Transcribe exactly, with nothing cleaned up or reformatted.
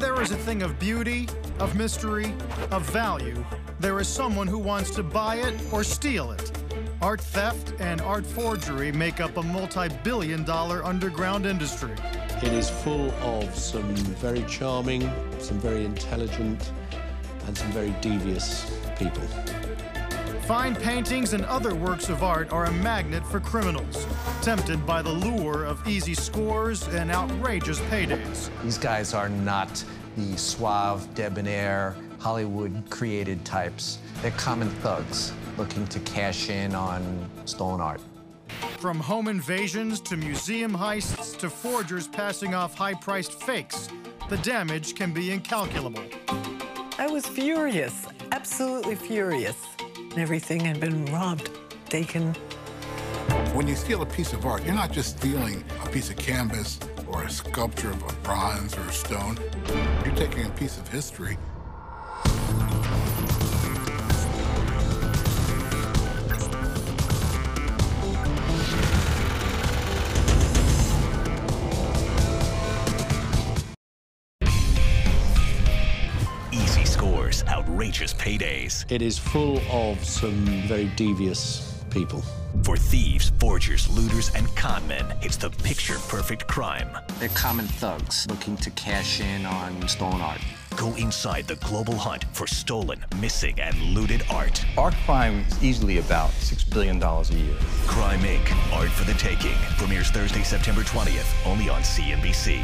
there is a thing of beauty, of mystery, of value, there is someone who wants to buy it or steal it. Art theft and art forgery make up a multi-billion dollar underground industry. It is full of some very charming, some very intelligent, and some very devious people. Fine paintings and other works of art are a magnet for criminals, tempted by the lure of easy scores and outrageous paydays. These guys are not the suave, debonair, Hollywood-created types. They're common thugs looking to cash in on stolen art. From home invasions to museum heists to forgers passing off high-priced fakes, the damage can be incalculable. I was furious, absolutely furious. Everything had been robbed, taken. When you steal a piece of art, you're not just stealing a piece of canvas or a sculpture of bronze or stone. You're taking a piece of history. Outrageous paydays. It is full of some very devious people. For thieves, forgers, looters, and con men, it's the picture-perfect crime. They're common thugs looking to cash in on stolen art. Go inside the global hunt for stolen, missing, and looted art. Our crime is easily about six billion dollars a year. Crime Incorporated. Art for the Taking. Premieres Thursday, September twentieth, only on C N B C.